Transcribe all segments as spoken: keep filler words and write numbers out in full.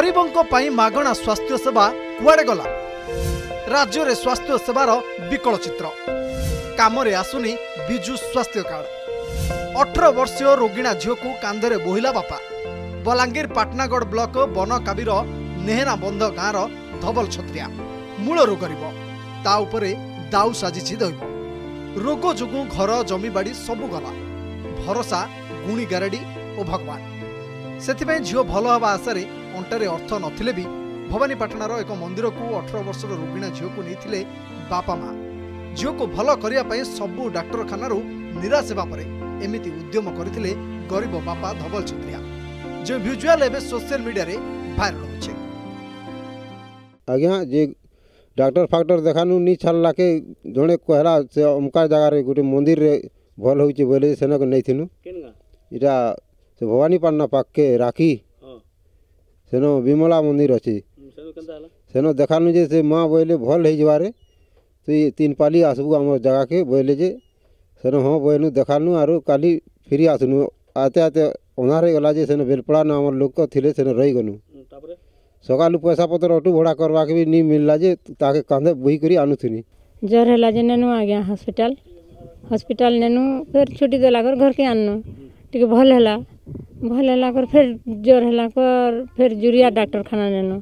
गरीबों पर मागणा स्वास्थ्य सेवा कुआड़े गला। राज्य में स्वास्थ्य सेवार विकल चित्र कम आसुनी बिजु स्वास्थ्य कार्ड। अठर वर्षीय रोगिणा झील को कांधे बोहिला बापा। बलांगीर पाटनागढ़ ब्लॉक बनकबीर नेहरा बंध गाँव धवल छत्रिया मूलर गरीब ताऊपरे दाऊ साजिछि दैव। रोग जोगु घर जमीबाड़ी सबु गला, भरोसा गुणी गारेडी और भगवान। से झील भल हवा आशार अंटार अर्थ नथिले भी भवानीपाटणार एक मंदिर को अठर वर्षर रोगिणा झील को नहीं बापा माँ। झील को भल करने सबु डाक्टरखाना निराश होगापर एमती उद्यम करते गरीब बापा धवल छत्रिया, जो भिजुआल एवं सोशल मीडिया रे भाइरल होचे। आज्ञा जे डाक्टर फाक्टर देखानु नी छाला के जड़े कहला से अमका जगह रे गोटे मंदिर रे भल होचे बोले सेना को नहीं थिनु केनगा इटा से भवानीपाटना पाके राखी सेनो विमला मंदिर अछि। सेनो केनता हला सेनो देखानु जे से मां बोले भल हे जवारे तो ये तीन पाली आसबु हमर जगह के बोले जे सेनो हो बोलनु देखानु आरो काली फिरी आसनु। आते आते ओनार हो गला जे सेन बेलपड़ा ना हमर लोक थिले सेन रही गनु। तापर सकालू पैसा पतर अटू भड़ा करवा के भी नी मिलला जे ताके कांधे बही करी आनुथिनी। जर हैला जे नेनु आ गया हॉस्पिटल हॉस्पिटल नेनु फिर छुट्टी देला कर घर के आननु ठीक भल हैला भल हैला कर फिर जर हैला कर फिर जुरिया डॉक्टर खाना नेनु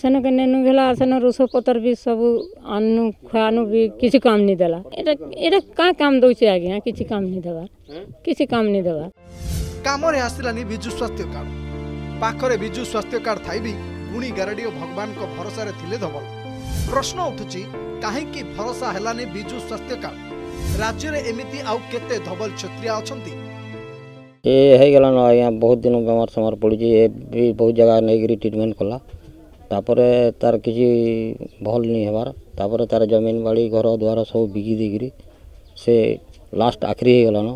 सेन के नेनु गेला सेन रोसो पतर भी सब आननु खानु भी किसी काम नहीं देला। एटा एटा का काम दोछे आ गया किसी काम नहीं देवा किसी काम नहीं देवा। काम रे आसिलानी बिजु स्वास्थ्य कार्ड। पाखरे बिजु स्वास्थ्य कार्ड थाई भी गुणी गारडी और भगवान को भरोसा रे थिले धवल। प्रश्न उठुची काहे कि भरोसा हेलानी बिजु स्वास्थ्य कार्ड। राज्य रे एमिति आउ केते धवल छत्रिया अछंती। ए हे गेला न आया बहुत दिन बेमार समार पड़ी जे भी बहुत जगह नेगरी ट्रीटमेंट कला तापरे तार किछि भल नी हेबार तापरे तार जमीन बाड़ी घर द्वार सब बिगी देगिरी से लास्ट आखरी हे गेला न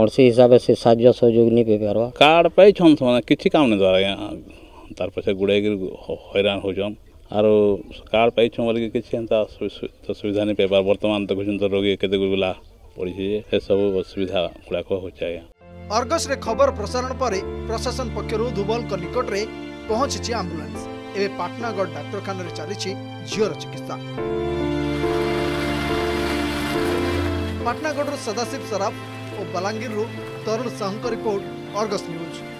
और से हिसाब से साझा सहयोग नहीं पे पारवा। कार्ड पे छन समान किछि काम न द्वारा तार पैसे गुड़े हैरान हो जम आरो कार्ड पे छन वाले किछि अंता सुविधा नहीं पे पार। वर्तमान तो कुछ रोगी केते गुला पड़ी छे हे सब असुविधा गुला को हो जाय। अर्गस रे खबर प्रसारण परे प्रशासन पक्षरु धुबल को निकट रे पहुंची छि एम्बुलेंस। एबे पाटनागढ़ डाक्टरखाना रे चली छि झियर चिकित्सा। पाटनागढ़ रो सदाशिव सराफ और बलांगीर तरुण साहू का रिपोर्ट, आर्गस न्यूज।